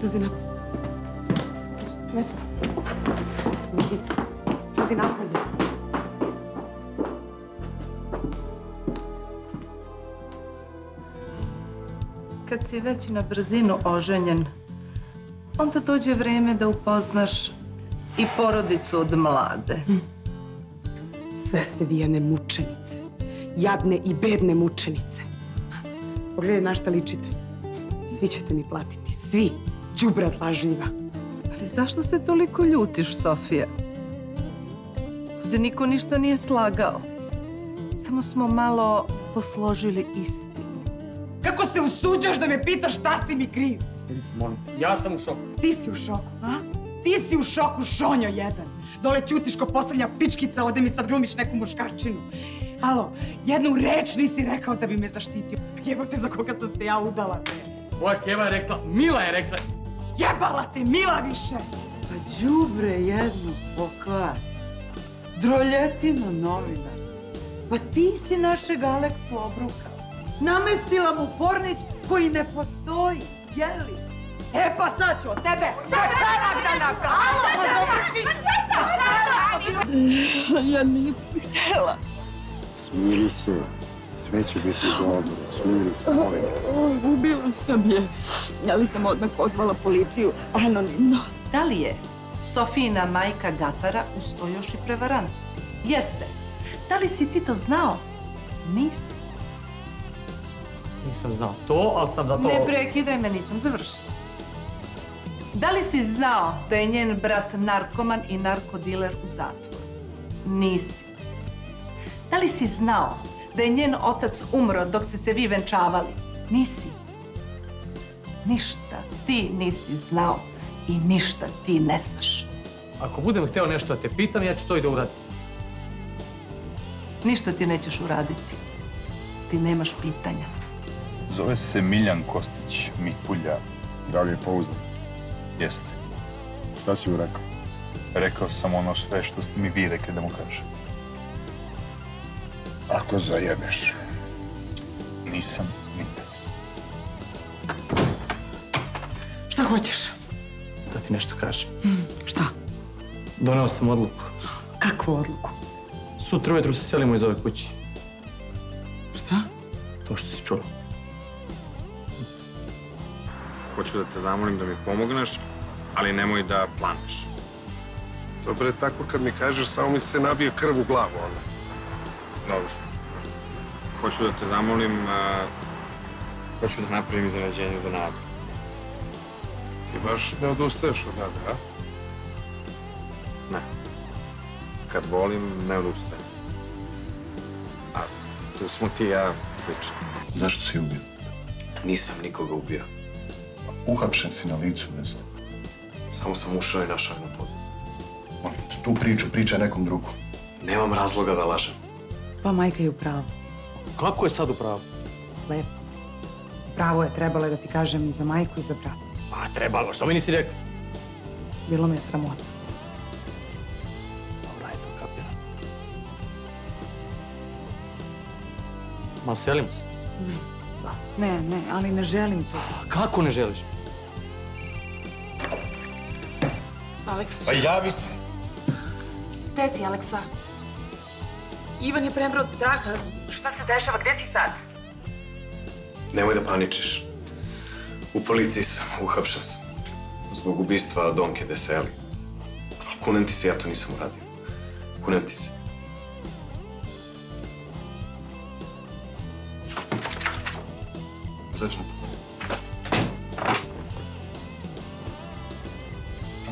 Slazi napolje. S mesta. Slazi napolje. Kad si već na brzinu oženjen, onda dođe vreme da upoznaš i porodicu od mlade. Sve ste vi jadne mučenice. Jadne i bedne mučenice. Pogledaj na šta ličite. Svi ćete mi platiti. Svi. Đubrad lažljiva. Ali zašto se toliko ljutiš, Sofija? Ovdje niko ništa nije slagao. Samo smo malo posložili istinu. Kako se usuđaš da me pitaš šta si mi kriv? Smiri se, molim. Ja sam u šoku. Ti si u šoku, a? Ti si u šoku, šonjo jedan. Dole ćutiš ko poslednja pičkica, ode mi sad glumiš neku muškarčinu. Alo, jednu reč nisi rekao da bi me zaštitio. Jebote, za koga sam se ja udala. Moja keva je rekla, Mila je rekla. Jebala te, Mila više! Pa đubre jednu pokvar. Droljetino novinarska. Pa ti si našeg Aleksu obrukao. Namestila mu pornić koji ne postoji, jeli? E, pa sad ću od tebe kočarak da napravim! Ja nisam htjela. Smiri se. Sve će biti dobro. Smiri se, molim. Ubila sam je. Ali sam odmah pozvala policiju anonimno. Da li je Sofijina majka gatara uz to još i prevarant? Jeste. Da li si ti to znao? Nisi. Nisam znao to, ali sam zato... Ne prekidaj me, nisam završila. Da li si znao da je njen brat narkoman i narkodiler u zatvoru? Nisi. Da li si znao da je njen otac umro dok ste se vi venčavali? Nisi. Ništa ti nisi znao i ništa ti ne znaš. Ako budem hteo nešto da te pitam, ja ću to i da uradim. Ništa ti nećeš uraditi. Ti nemaš pitanja. Zove se Miljan Kostić Mikulja. Da li je pouznan? Jeste. Šta si joj rekao? Rekao sam ono sve što ste mi vi rekli da mu kažem. Ako zajebeš, nisam nikad. Šta hoćeš? Da ti nešto kažem. Šta? Doneo sam odluku. Kakvu odluku? Sutra ujutru se selimo iz ove kuće. Šta? To što si čuo. Hoću da te zamolim da mi pomogneš, ali nemoj da planaš. Dobro je tako kad mi kažeš, samo mi se nabije krv u glavu, ono. Dobro. Hoću da te zamolim, hoću da napravim iznenađenje za Nadu. Ti baš ne odustaješ od Nade, a? Ne. Kad volim, ne odustajem. A tu smo ti i ja slični. Zašto si ubio? Nisam nikoga ubio. Uhapšen si na licu mesta. Samo sam ušao i našao na podu. Tu priču priča nekom drugom. Nemam razloga da lažem. Pa majka je u pravu. Kako je sad u pravu? Lepo. Pravo je, trebalo je da ti kažem i za majku i za brata. Pa trebalo, što mi nisi rekao? Bilo me sramota. Dobra, je to kapiram. Malo selimo se? Ne. Ne, ali ne želim to. Kako ne želiš? Aleksa. Pa javi se. Gde si, Aleksa? Ivan je premrao od straha. Šta se dešava? Gde si sad? Nemoj da paničiš. U policiji sam, uhapšen sam. Zbog ubistva Donke Deseli. Ali kunem ti se, ja to nisam uradio. Kunem ti se.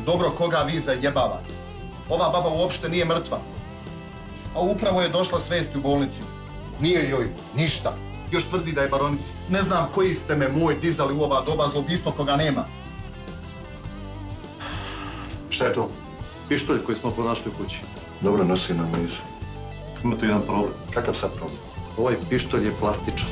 Dobro, koga vi zajebavate? Ova baba uopšte nije mrtva. A upravo je došla s vesti u bolnici. Nije joj ništa. Još tvrdi da je baronica. Ne znam koji ste me moj dizali u ova doba za ubistvo koga nema. Šta je to? Pištolj koji smo pronašli u kući. Dobro, nosi nam nizu. Ima tu jedan problem. Kakav sad problem? Ovaj pištolj je plastičan.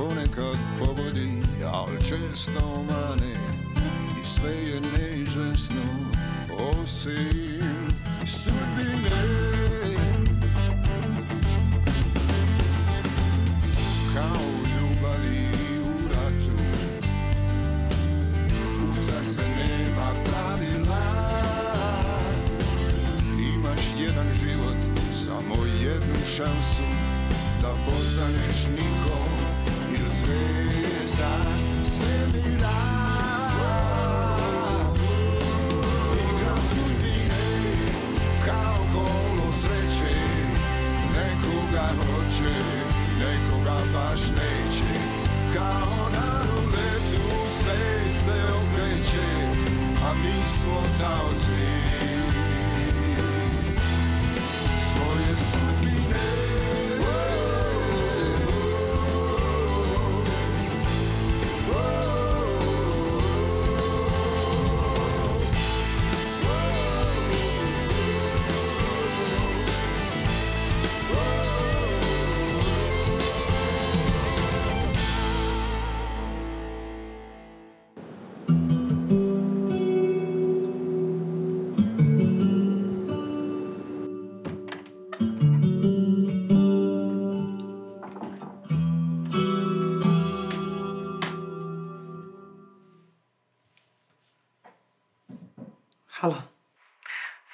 ponekad pogodi, al često mane i sve je neizvesno osim sudbine. Kao u ljubavi u ratu, za se nema pravila. Imaš jedan život, samo jednu šansu da postaneš nikom jer zvezda svemira. Igra sudbine kao kolo sreće, nekoga hoće, nekoga baš neće. Kao na ruletu sve se okreće, a mi smo taoci svoje sudbine.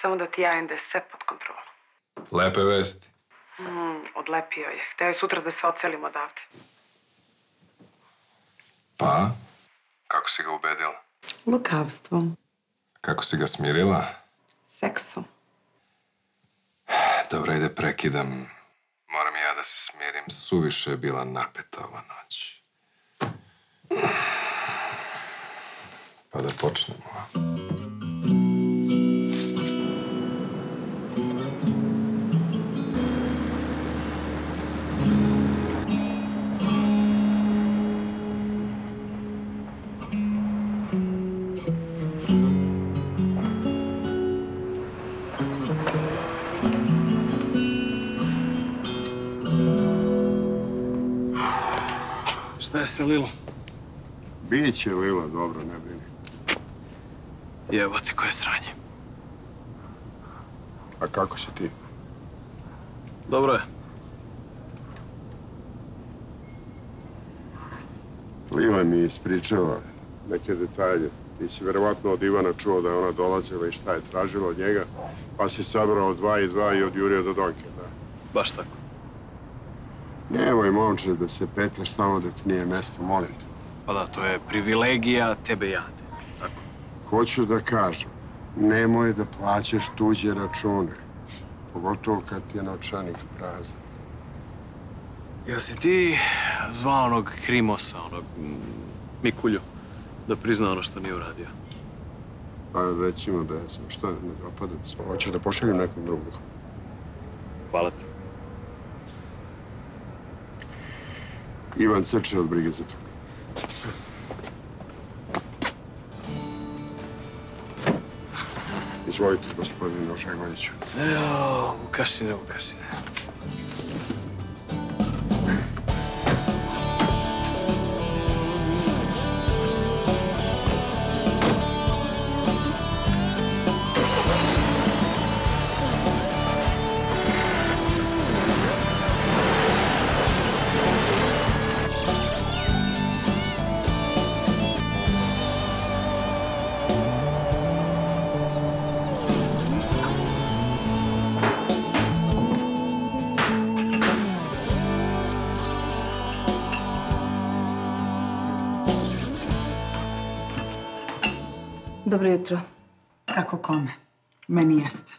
Samo da ti javim da je sve pod kontrolom. Lepe vesti. Odlepio je. Hteo je sutra da se odselim odavde. Pa? Kako si ga ubedila? Lukavstvom. Kako si ga smirila? Seksom. Dobro, ide prekidam. Moram ja da se smirim. Suviše je bila napeta ova noć. Pa da počnemo. Šta je lilo? Biće lilo, dobro, ne brini. Jebote, koje sranje. A kako si ti? Dobro je. Lila mi je ispričala neke detalje. Ti si verovatno od Ivana čuo da je ona dolazila i šta je tražila od njega, pa si sabrao 2 i 2 i odjurio do Donke, da? Baš tako. Nemoj, momče, da se petljaš tamo da ti nije mesto, molim te. Pa da, to je privilegija tebe jade, tako? Hoću da kažem, nemoj da plaćaš tuđe račune. Pogotovo kad ti je novčanik prazan. Jel si ti zvao onog Krimosa, onog Mikulju, da prizna ono što nije uradio? Pa recimo da ja sam, šta, ne dopadam se. Hoćeš da pošaljem nekom drugog? Hvala ti. Ivan crče od brige za to. Izvolite, gospodine Ožegoviću. Evo, Vukašine, Vukašine. Dobro jutro. Kako kome? Meni jeste.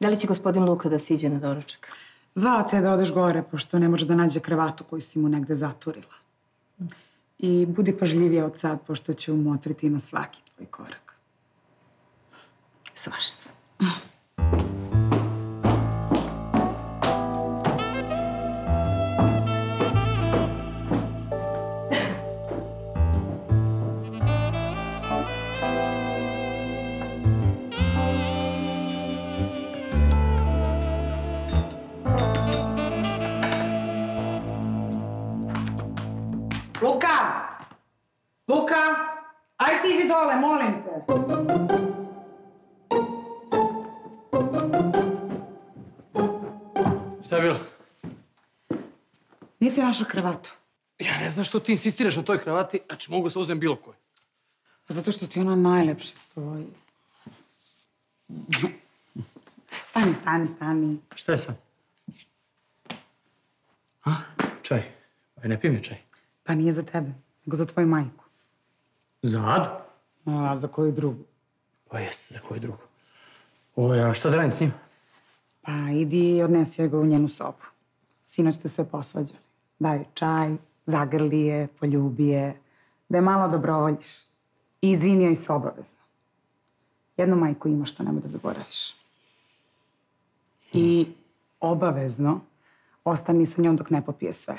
Da li će gospodin Luka da siđe na doručak? Zvao te da odeš gore, pošto ne može da nađe kravatu koju si mu negde zaturila. I budi pažljivija od sad, pošto ću motriti na svaki tvoj korak. Svašta. siđi dole, molim te. Šta je bilo? Nisi našla kravatu. Ja ne znam što ti insistiraš na toj kravati, znači mogu se uzem bilo koje. Zato što ti ona najlepše stoji. Stani, stani, stani. Šta je sad? A? Čaj. Pa ne pijem čaj. Pa nije za tebe, nego za tvoju majku. Za Adu? A, za koju drugu? Pa jeste, za koju drugu. A šta da radim s njim? Pa idi i odnesi ga u njenu sobu. Sinoć ste sve posvađali. Daj čaj, zagrli je, poljubi je. Da je malo dobrovoljiš. I izvini joj se obavezno. Jednu majku imaš, to nemoj da zaboraviš. I obavezno ostani sa njom dok ne popije sve.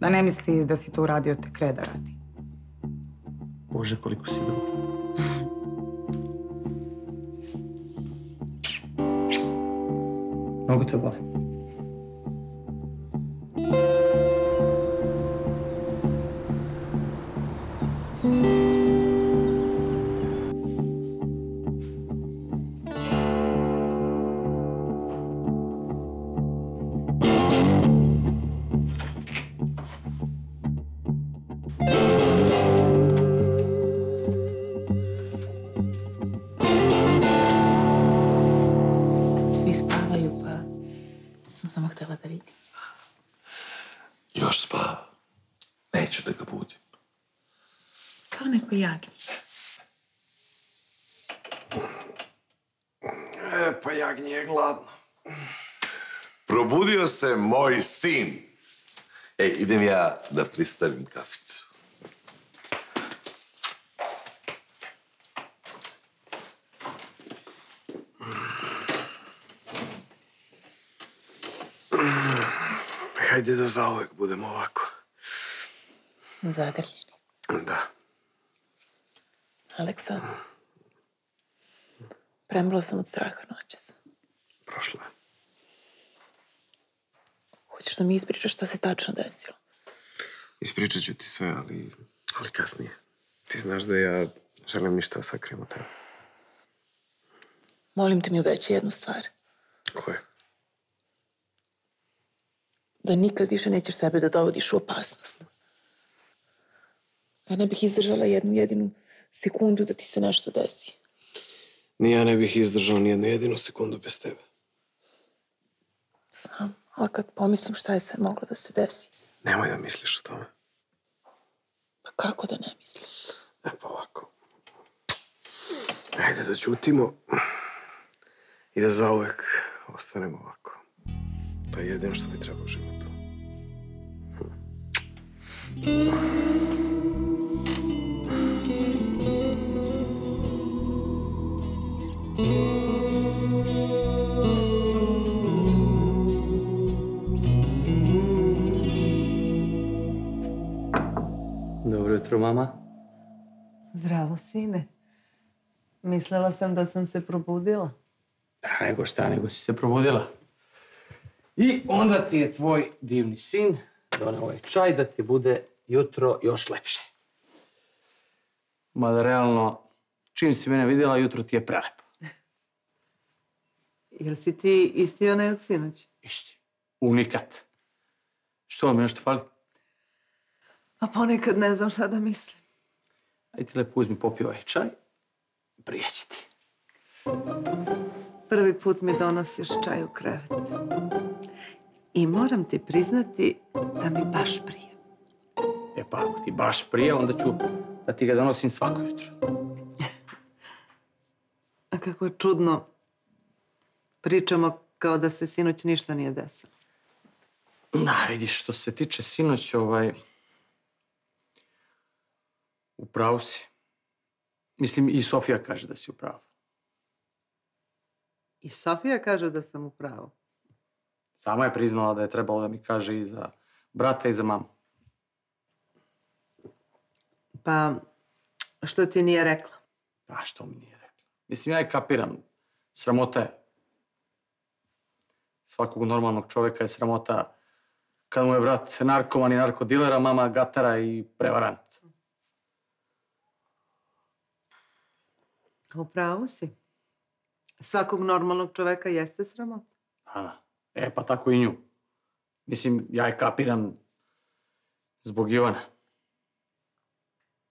Da ne misli da si to uradio te kreda radi. Bože, koliko si dobro. Mnogo te volim. Pa jagnje je gladno. Probudio se moj sin. Idem ja da pristavim kaficu. Hajde da zauvek budemo ovako. Zagrljeni. Da. Aleksa, premrla sam od straha noćas. Prošlo je. Hoćeš da mi ispričaš šta se tačno desilo? Ispričat ću ti sve, ali kasnije. Ti znaš da ja želim ništa da sakrijem od tebe. Molim te mi obećaj jednu stvar. Koju? Da nikad više nećeš sebe da dovodiš u opasnost. Ja ne bih izdržala jednu jedinu sekundu da ti se nešto desi. Ni ja ne bih izdržao ni jednu jedinu sekundu bez tebe. Znam, ali kad pomislim šta je sve moglo da se desi. Nemoj da misliš o tome. Pa kako da ne misliš? Pa ovako. Hajde da ćutimo i da zauvek ostanemo ovako. To je jedino što mi treba u životu. Dobro jutro, mama. Zdravo, sine. Mislila sam da sam se probudila. A nego šta, nego si se probudila. I onda ti je tvoj divni sin doneo ovaj čaj da ti bude jutro još lepše. Mada realno, čim si mene vidjela, jutro ti je prelepo. Jel si ti isti onaj od sinoć? Isti. Unikat. Što vam je nešto fali? A ponekad ne znam šta da mislim. Ajde ti lepo uzmi, popi ovaj čaj. Prijeći ti. Prvi put mi donosiš čaj u krevet. I moram ti priznati da mi baš prije. Pa ako ti baš prije, onda ću da ti ga donosim svako jutro. A kako je čudno. Pričamo kao da se sinoć ništa nije desilo. Da, vidiš, što se tiče sinoć, u pravu si. Mislim, i Sofija kaže da si u pravu. I Sofija kaže da sam u pravu? Sama je priznala da je trebalo da mi kaže i za brata i za mamu. Pa, što ti nije rekla? Pa, što mi nije rekla? Mislim, ja je kapiram. Sramota je. Svakog normalnog čoveka je sramota kad mu je brat narkoman i narkodilera, mama gatara i prevarant. Upravo si. Svakog normalnog čoveka jeste sramota. E, pa tako i nju. Mislim, ja je kapiram zbog Ivana.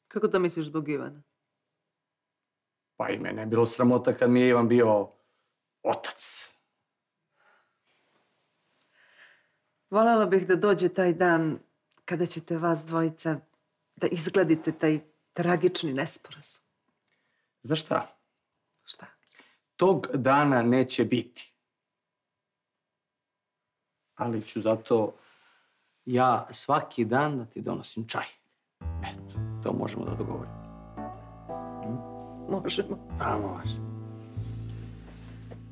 Kako to misliš zbog Ivana? Pa i mene je bilo sramota kad mi je Ivan bio otac. Voljela bih da dođe taj dan kada ćete vas dvojica da izgladite taj tragični nesporazum. Znaš šta? Šta? Tog dana neće biti. Ali ću zato ja svaki dan da ti donosim čaj. Eto, to možemo da dogovorimo. Možemo. A, možemo.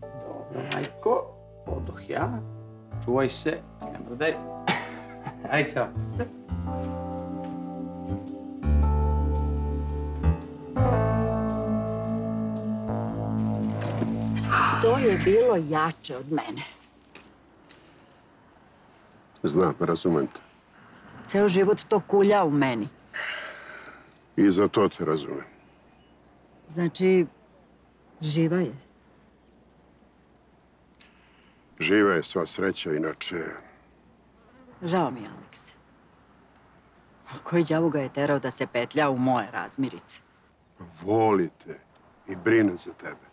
Dobro, majko. Odoh ja. Čuvaj se. Ne mrdaj. Ajde, čao. To je bilo jače od mene. Znam, razumem te. Ceo život to kulja u meni. I za to te razumem. Znači, živa je? Živa je, sva sreća, inače... Žao mi je, Aleksa. Ali koji đavo ga je terao da se petlja u moje razmirice? Voli te i brine za tebe.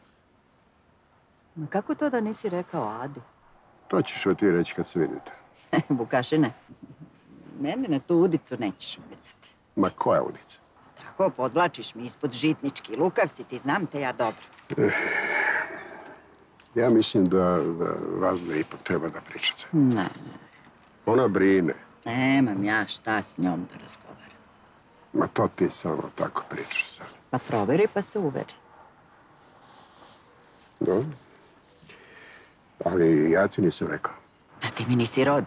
Ma kako to da nisi rekao Adi? To ćeš joj ti reći kad se vidite. Bukašine, mene na tu udicu nećeš ubecati. Ma koja udica? Tako, podvlačiš mi ispod žitnički. Lukav si ti, znam te ja dobro. Ja mislim da vas da ipak treba da pričate. Ne, ne. Ona brine. Nemam ja šta s njom da razgovaram. Ma to ti samo tako pričaš sad. Pa proveri pa se uveri. Dobro. Ali ja ti nisam rekao. A ti mi nisi rod.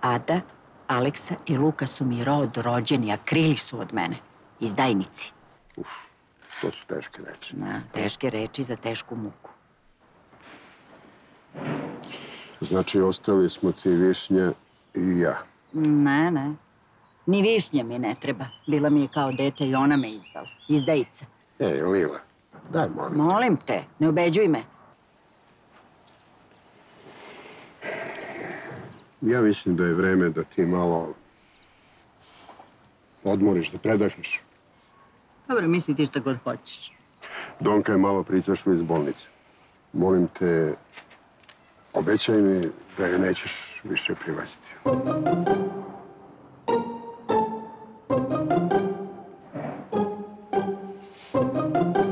Ada, Aleksa i Luka su mi rod rođeni, a krili su od mene. Izdajnici. Uf, to su teške reči. Da, teške reči za tešku muku. Znači, ostali smo ti Višnja i ja. Ne, ne. Ni Višnja mi ne treba. Bila mi je kao dete i ona me izdala. Izdajica. Ej, Lila, daj molim te. Molim te, ne ubeđuj me. Ja mislim da je vreme da ti malo odmoriš, da predahneš. Dobro, misli ti šta god hoćeš. Donka je malo prizašla iz bolnice. Molim te, obećaj mi da je nećeš više privaziti.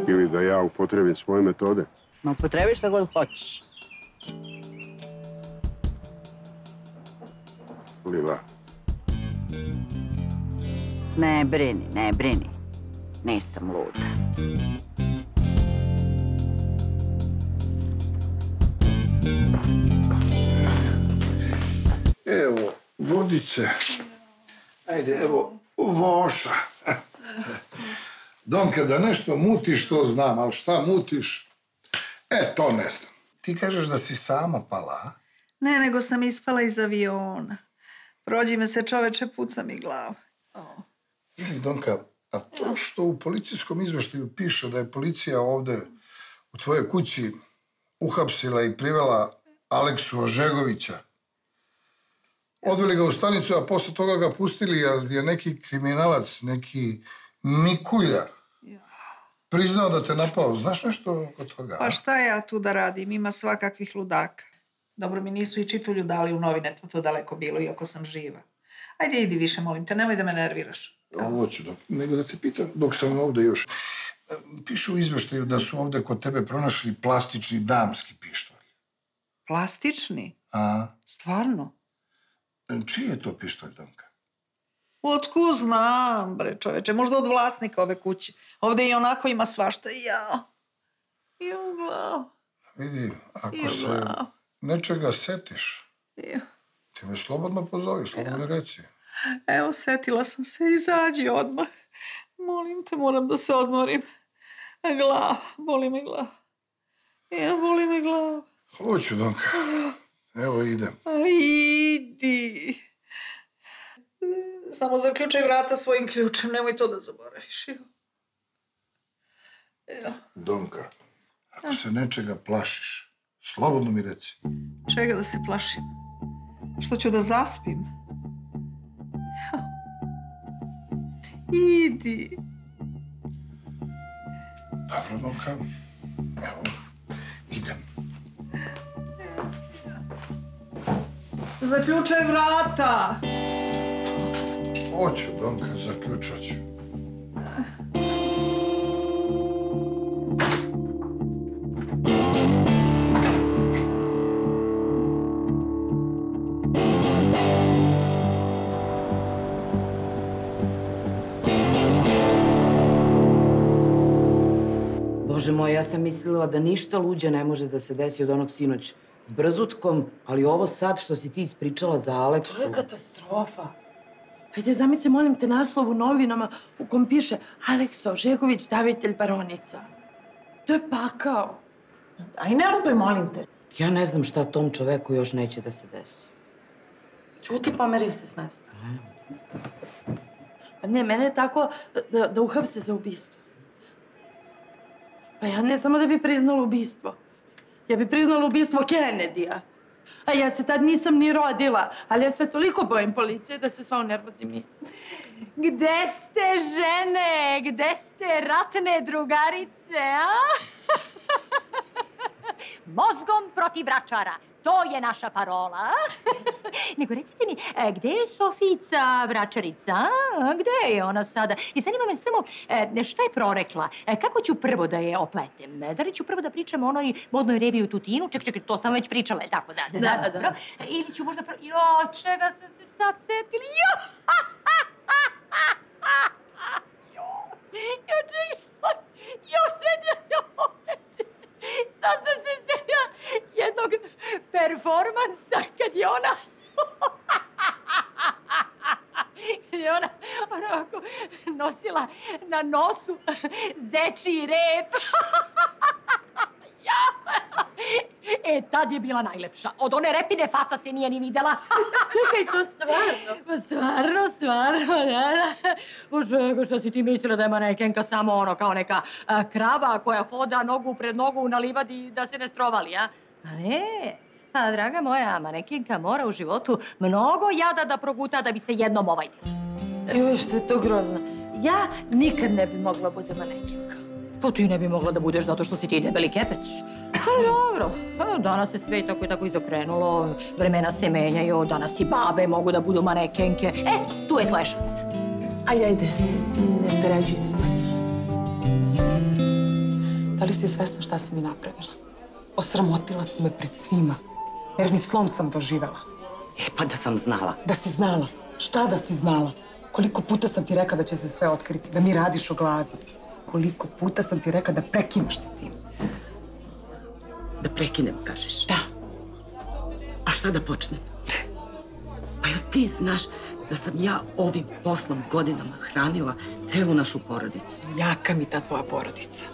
Ili da ja upotrebim svoje metode. Ma upotrebiš šta god hoćeš. Lila. Ne brini, ne brini. Nisam luda. Evo, vodice. Ajde, evo, voša. Donka, da nešto mutiš, to znam, ali šta mutiš? E, to ne znam. Ti kažeš da si sama pala, a? Ne, nego sam ispala iz aviona. Prođi me se, čoveče, puca mi glava. Ili, Donka, a to što u policijskom izveštaju piše da je policija ovde u tvojoj kući uhapsila i privela Aleksu Ožegovića, odveli ga u stanicu, a posle toga ga pustili jer je neki kriminalac, neki Mikulja, priznao da te napao. Znaš nešto oko toga? Pa šta ja tu da radim? Ima svakakvih ludaka. Dobro, mi nisu i čitulju dali u novine, pa to daleko bilo, iako sam živa. Ajde, idi više, molim te, nemoj da me nerviraš. Ovo ću, nego da te pitam, dok sam ovde još. Piše u izveštaju da su ovde kod tebe pronašli plastični damski pištolj. Plastični? A? Stvarno? Čiji je to pištolj, Donka? Otkud znam, bre, čoveče, možda od vlasnika ove kuće. Ovde i onako ima svašta, jao, glavo. Vidi, ako se... Nečega setiš. Ti me slobodno pozovi, slobodno reci. Evo, setila sam se, izađi odmah. Molim te, moram da se odmorim. Glava, boli me glava. Boli me glava. Hoću, Donka. Evo, idem. Idi. Samo zaključaj vrata svojim ključem, nemoj to da zaboraviš. Donka, ako se nečega plašiš, slobodno mi reci. Čega da se plašim? Što ću da zaspim? Idi. Dobro, Donka. Evo, idem. Zaključaj vrata! Hoću, Donka, zaključat ću. Bože moj, ja sam mislila da ništa luđe ne može da se desi od onog sinoć s brzutkom, ali ovo sad što si ti ispričala za Aleksu... To je katastrofa. Hajde, zamice, molim te, naslov u novinama u kom piše Aleksa Ožegović, davitelj baronica. To je pakao. Aj, ne lupaj, molim te. Ja ne znam šta tom čoveku još neće da se desi. Čuti, pomeri se s mesta. Pa ne, mene je tako da uhapse za ubistvo. Pa ja ne samo da bi priznala ubistvo. Ja bi priznala ubistvo Kennedy-a. A ja se tad nisam ni rodila, ali ja se toliko bojim policije da se sva unervozim i... Gde ste žene? Gde ste ratne drugarice, a? Mozgom protiv vračara. To je naša parola. Nego recite mi, gde je Sofica vračarica? Gde je ona sada? I zanima me samo šta je prorekla. Kako ću prvo da je opletem? Da li ću prvo da pričam o onoj modnoj reviji u Tutinu? Čekaj, to sam već pričala, je tako da? Da. Ili ću možda prvo... Jo, čega sam se sad setila? Jo! Jo, čekaj! Jo, setila! Jo, čekaj! Sad sam se sjetila jednog performansa kad je ona... Kad je ona onako nosila na nosu zečiji rep. E, tad je bila najlepša. Od one repine faca se nije ni videla. Čekaj, to stvarno? Stvarno, ne. Bože, što si ti mislila da je manekenka samo ono, kao neka krava koja hoda nogu pred nogu na livadi da se ne strovali, a? Pa ne. Pa, draga moja, manekenka mora u životu mnogo jada da proguta da bi se jednom ovaj djela. Još se to grozno. Ja nikad ne bi mogla bude manekenka. Pa ti ne bi mogla da budeš zato što si ti debeli kepec. Ali dobro, danas se sve tako i tako izokrenulo, vremena se menjaju, danas i babe mogu da budu manekenke. E, tu je tvoja šansa. Ajde, ne treću izvrati. Da li si svesna šta si mi napravila? Osramotila si me pred svima, jer mi slom sam doživjela. E, pa da sam znala. Da si znala? Šta da si znala? Koliko puta sam ti rekla da će se sve otkriti, da mi radiš o glavi. Koliko puta sam ti rekla da prekineš sa tim. Da prekinem, kažeš? Da. A šta da počnem? Pa jel ti znaš da sam ja ovim poslom godinama hranila celu našu porodicu? Jaka mi ta tvoja porodica.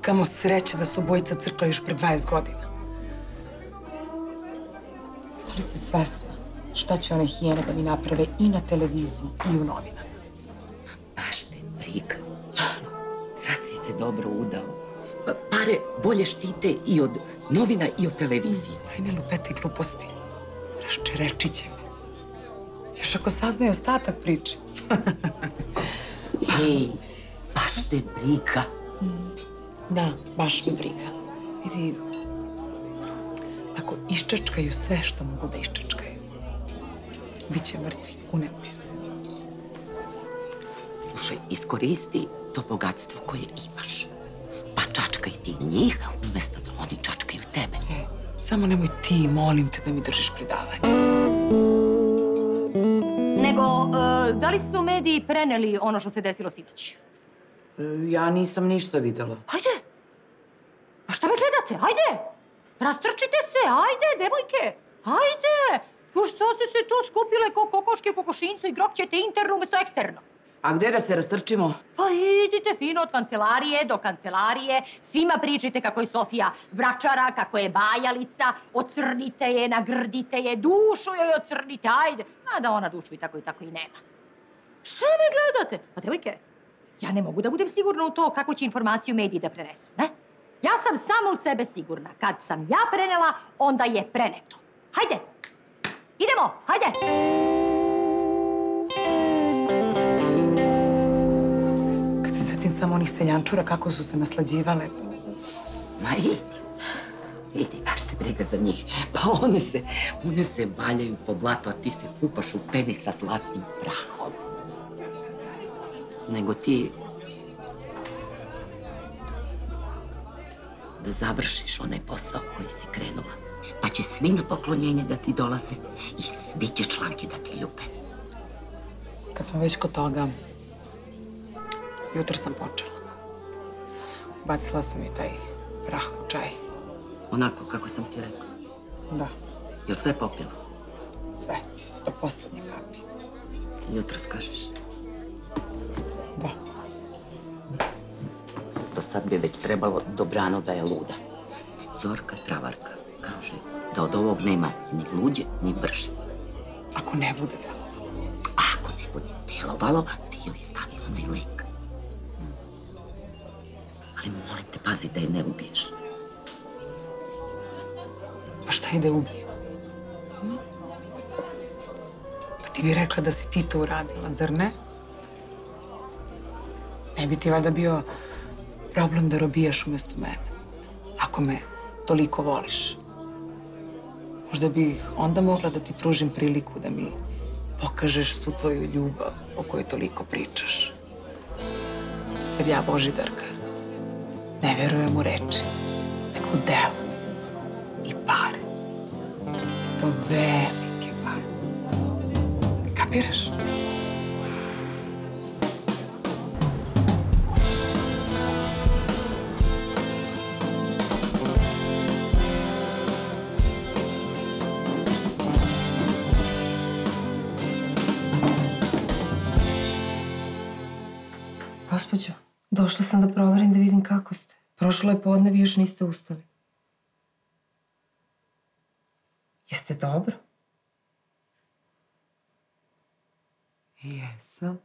Kamo sreće da su obojica crkla još pre 20 godina. Da li si svesna šta će one hijene da mi naprave i na televiziji i u novinama? Baš te briga. Sad si se dobro udao. Pare bolje štite i od novina i od televizije. Ajde, lupete gluposti. Raščerečit će me. Još ako saznaju ostatak priče. Ej, baš te briga. Da, baš me briga. Vidi, ako iščačkaju sve što mogu da iščačkaju, biće mrtvi, kunem ti se. Slušaj, iskoristi to bogatstvo koje imaš. Pa čačkaj ti njih, umjesto da oni čačkaju tebe. Samo nemoj ti, molim te, da mi držiš predavanje. Nego, da li su mediji preneli ono što se desilo sinoć? Ja nisam ništa videla. Hajde! Pa šta me gledate? Hajde! Rastrčite se! Hajde, devojke! Hajde! Još što ste se tu skupile ko kokoške u kokošincu i grokćete interno umjesto eksterno. A gde da se rastrčimo? Pa idite fino od kancelarije do kancelarije. Svima pričajte kako je Sofija vračara, kako je bajalica. Ocrnite je, nagrdite je, dušu joj ocrnite, ajde. Mada ona dušu i tako i nema. Šta me gledate? Pa devojke, Ja ne mogu da budem sigurna u to kako će informaciju mediji da prenesu, ne? Ja sam samo u sebe sigurna. Kad sam ja prenela, onda je preneto. Hajde! Idemo! Hajde! Kad se setim samo onih seljančura, kako su se naslađivale... Ma idi! Idi, baš te briga za njih. Pa one se valjaju po blatu, a ti se kupaš u peni sa zlatnim prahom. Nego ti... da završiš onaj posao koji si krenula. Pa će svi na poklonjenje da ti dolaze i svi će članke da ti ljube. Kad smo već kod toga, jutro sam počela. Bacila sam i taj prah u čaj. Onako kako sam ti rekla? Da. Jel sve popila? Sve, do poslednje kapi. Jutro skažeš? Da. Do sad bi već trebalo dobrano da je luda. Zorka Travarka kaže da od ovog nema ni luđe, ni brže. Ako ne bude delovalo. Ako ne bude delovalo, ti joj stavi onaj lek. Ali molim te, pazi da je ne ubiješ. Pa šta je da je ubijem? Pa ti bi rekla da si ti to uradila, zar ne? Ne bi ti valjda bio problem da robijaš umjesto mene. Ako me toliko voliš. Možda bih onda mogla da ti pružim priliku da mi pokažeš svu tvoju ljubav o kojoj toliko pričaš. Jer ja, Božidarka, ne verujem u reči, nego u delu. I pare. I to velike pare. Kapiraš? Gospođo, došla sam da proverim da vidim kako ste. Prošlo je podne, vi još niste ustali. Jeste dobro? Jesam.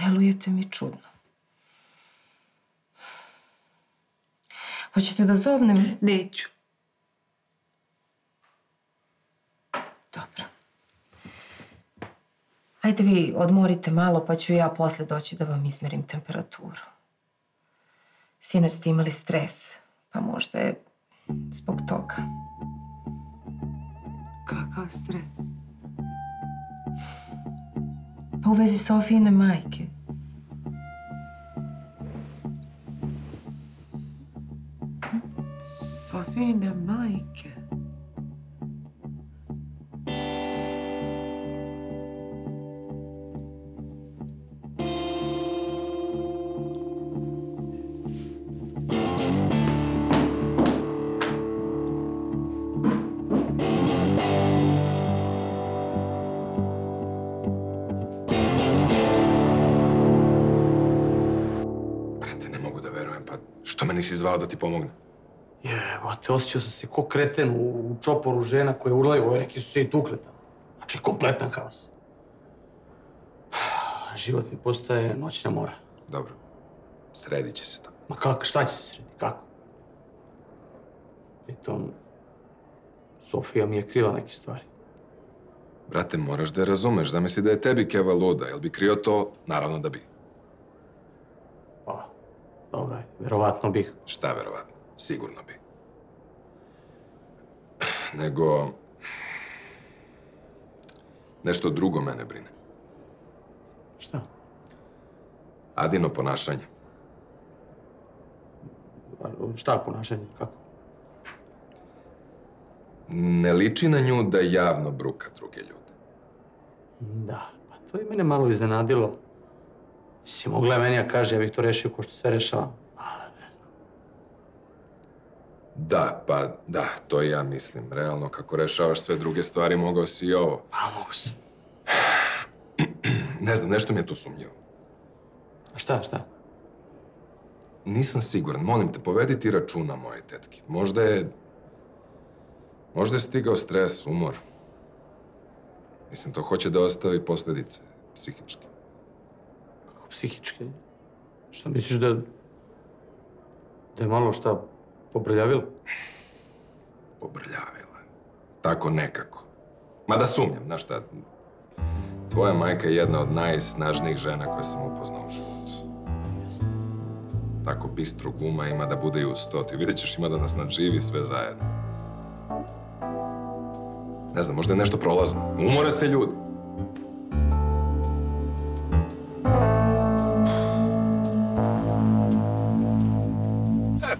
Delujete mi čudno. Hoćete da zovnem? Neću. Dobro. Ajde vi odmorite malo, pa ću ja posle doći da vam izmerim temperaturu. Sinoć ste imali stres, pa možda je... zbog toga. Kakav stres? Pa u vezi Sofijine majke. Sofijine majke? Nisi zvao da ti pomogne? Jebote, osjećao sam se ko kreten u čoporu žena koje urlaju, ove neki su se i tukle tamo. Znači, kompletan haos. Život mi postaje noćna mora. Dobro, sredit će se to. Ma kako, šta će se srediti, kako? Pritom, Sofija mi je krila neke stvari. Brate, moraš da je razumeš, zamisli da je tebi Keva luda, jel bi krio to? Naravno da bi. Pa. Dobro je, verovatno bih. Šta verovatno? Sigurno bi. Nego... nešto drugo mene brine. Šta? Adino ponašanje. Šta ponašanje? Kako? Ne liči na nju da javno bruka druge ljude. Da, pa to je mene malo iznenadilo. Si mogla je meni ja kaže, ja bih to rešio ko što sve rešavam, ali ne znam. Da, pa da, to ja mislim. Realno, kako rešavaš sve druge stvari, mogao si i ovo. Pa, mogu si. Ne znam, nešto mi je to sumnjivo. A šta, šta? Nisam siguran. Molim te, povedi ti računa moje tetke. Možda je stigao stres, umor. Mislim, to hoće da ostavi posledice psihičke. psihički. Šta misliš da je malo šta pobrljavila? Pobrljavila. Tako nekako. Mada sumnjam, znaš šta? Tvoja majka je jedna od najsnažnijih žena koje sam upoznao u životu. Tako bistro guma ima da bude i u stoti. Vidjet ćeš, ima da nas nadživi sve zajedno. Ne znam, možda je nešto prolazno. Umore se ljudi.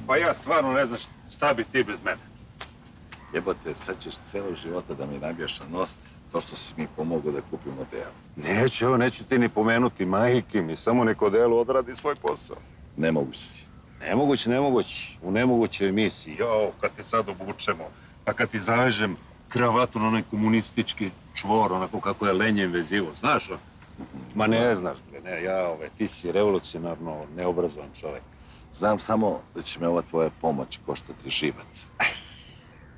Pa ja stvarno ne znam šta bi ti bez mene. Jebote, sad ćeš celog života da mi nabiješ na nos to što si mi pomogao da kupim odelo. Neću, evo, neću ti ni pomenuti majke mi. Samo neko odelo odradi svoj posao. Nemoguć si. Nemoguć. U nemogućoj emisiji. Jo, kad te sad obučemo, pa kad ti zavežem kravatu na onaj komunistički čvor, onako kako je Lenjin vezivo, znaš? Ma ne znaš, ne, ja, ti si revolucionarno neobrazovan čovek. Znam samo da će me ova tvoja pomoć koštati živac.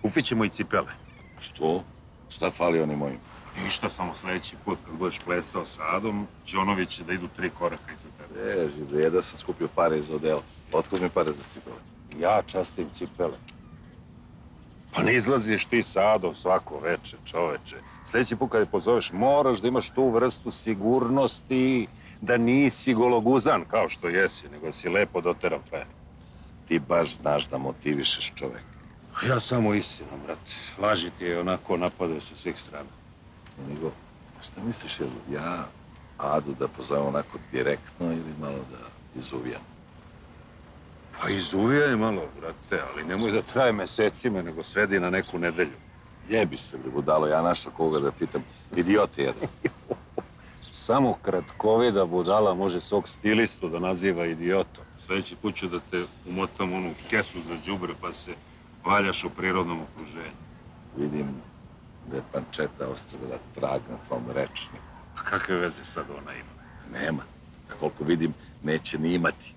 Kupit ćemo i cipele. Što? Šta fali oni mojim? Ništa, samo sledeći put kad budeš plesao sa Adom, Đonović će da idu 3 koraka iza tebe. Jedva sam skupio pare za odelo. Otkud mi pare za cipele? Ja častim cipele. Pa ne izlaziš ti sa Adom svako večer, čoveče. Sledeći put kad je pozoveš, moraš da imaš tu vrstu sigurnosti da nisi gologuzan kao što jesi, nego si lepo doteran frajer. Ti baš znaš da motivišeš čoveka. Ja samo istinom, brate. Laži ti je onako napadaju sa svih strana. Nego, šta misliš, ja Adu da pozovem onako direktno ili malo da izuvijam? Pa izuvijaj malo, brate, ali nemoj da traje mesecima, nego svedi na neku nedelju. Jebi se, budalo, ja našao koga da pitam. Idiote jedan. Samo kratkovida budala može svog stilistu da naziva idiotom. Sledeći put ću da te umotam onu kesu za đubre pa se valjaš u prirodnom okruženju. Vidim da je pančeta ostavila trag na tvom rečniku. Pa kakve veze sad ona ima? Nema. A koliko vidim, neće ni imati.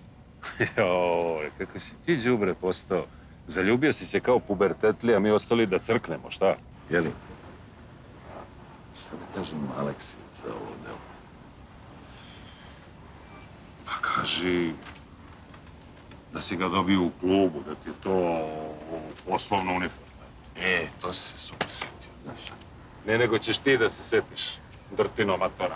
Joj, kako si ti đubre postao? Zaljubio si se kao pubertetli, a mi ostali da crknemo, šta? Jeli? Šta da kažem Aleksi za ovo delo? Pa kaži da si ga dobio u klubu, da ti je to osnovna uniforma. To si se super setio, znaš. Ne, nego ćeš ti da se setiš, drtino matora.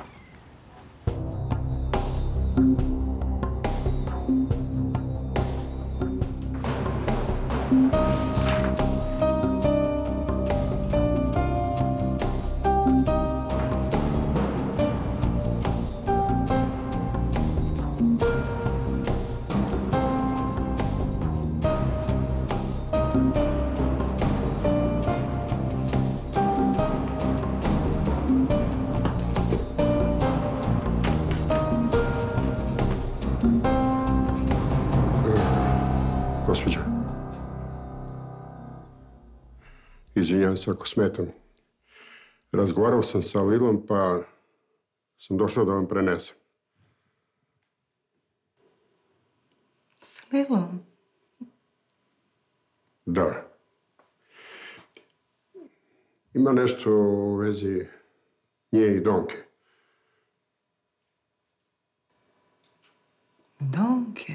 Izvinjavam se ako smetam. Razgovarao sam sa Lidlom, pa sam došao da vam prenesem. S Lidlom? Da. Ima nešto u vezi nje i Donke. Donke?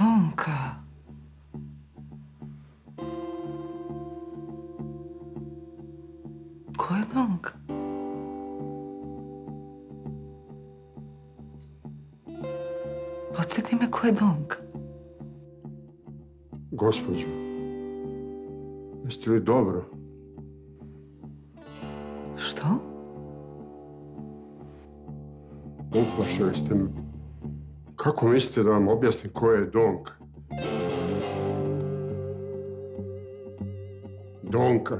Donka. Ko je Donka? Podsjeti me ko je Donka. Gospođo, jeste li dobro? Što? Uplašili ste me. Kako mislite da vam objasnim ko je Donka? Donka.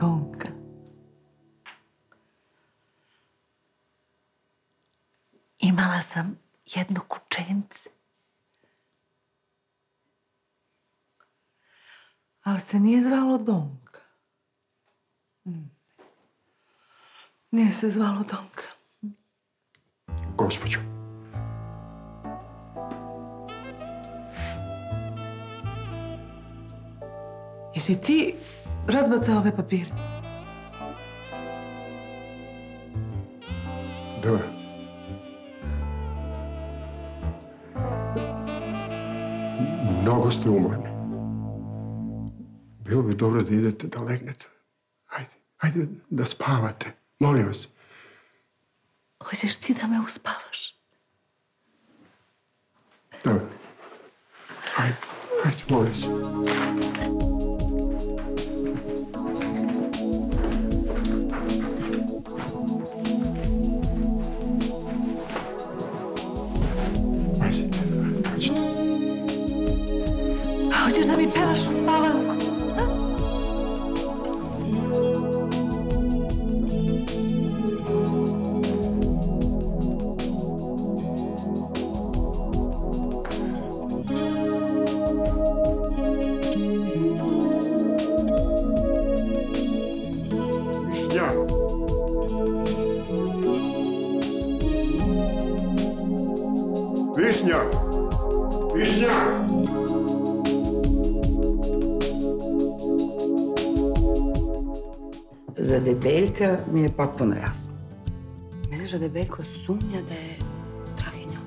Donka. Imala sam jedno kučence. Ali se nije zvalo Donka. Nije se zvalo Donka. Gospođo. Jesi ti razbaca ove papire. Dobro. Mnogo ste umorni. Bilo bi dobro da idete, da legnete. Hajde da spavate. Molim vas. Hoćeš ti da me uspavaš? Dobro. Hajde, molim se. Pazite, hoćete. A hoćeš da mi pevaš u spavanku? Za Debeljka mi je potpuno jasno. Misliš da Debeljko sumnja da je Strahinja?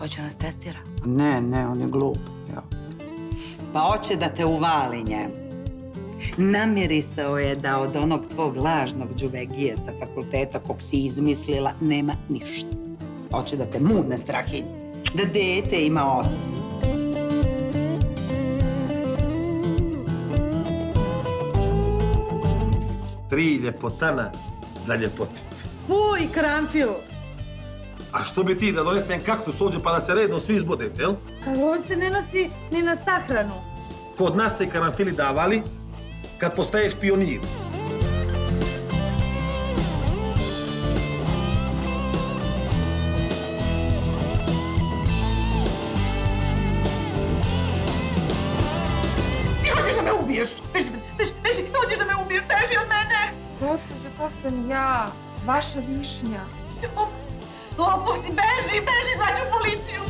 Hoće nas testira? Ne, on je glup. Pa hoće da te uvali njem. Namirisao je da od onog tvog lažnog đuvegije sa fakulteta kog si izmislila nema ništa. Hoće da te mudne Strahinje, da dete ima oca. Tri ljepotana za ljepotice. Fuj, krampiju! A što bi ti da donesem kaktus ovdje pa da se redno svi izbodete, jel? On se ne nosi ni na sahranu. Kod nas se karanfili davali kad postaješ pionir. Ti hoćeš da me ubiješ! Hoćeš da me ubiješ! Beži od mene! Gospođo, to sam ja, vaša višnja. Lopov si, beži, zvađi u policiju!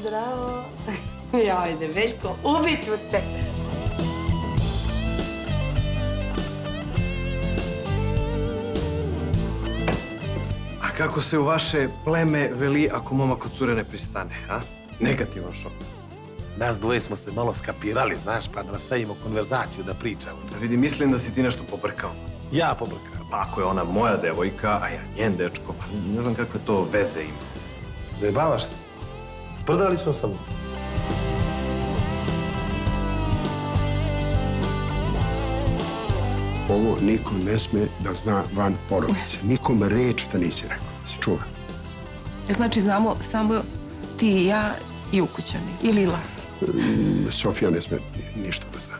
Zdravo! Joj, Debeljko, ubit ću te! A kako se u vaše pleme veli ako momak od cure ne pristane, a? Negativan šok. Nas dvoje smo se malo skapirali, znaš, pa da nastavimo konverzaciju, da pričamo. Da vidim, mislim da si ti nešto pobrkao. Ja pobrkao? Pa ako je ona moja devojka, a ja njen dečko, pa ne znam kakve to veze ima. Zajebavaš se? Prdali su sa mnom. Ovo niko ne sme da zna van porodice. Nikom reč da nisi rekao. Si čuva? Znači znamo samo ti i ja i ukućani. I Lila. Sofija ne sme ništa da zna.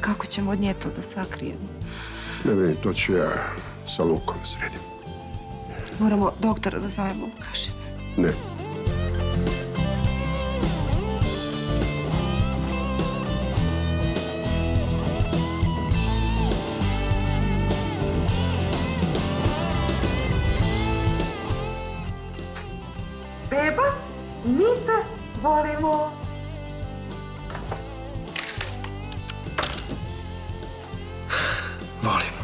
Kako ćemo od nje to da sakrijemo? Ne vidim, to ću ja sa Lukom sredim. Moramo doktora da zovemo, kaže. Ne. Volimo. Volimo.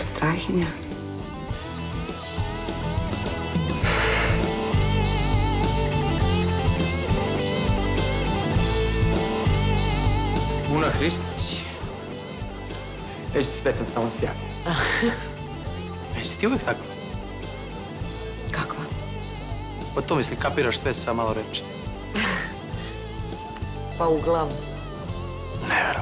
Strahinja. Una Hristić. Neće ti smetat, samo si ja. Neće ti uvijek tako. Pa to mislim, kapiraš sve sa malo reči. Pa uglavnom. Ne,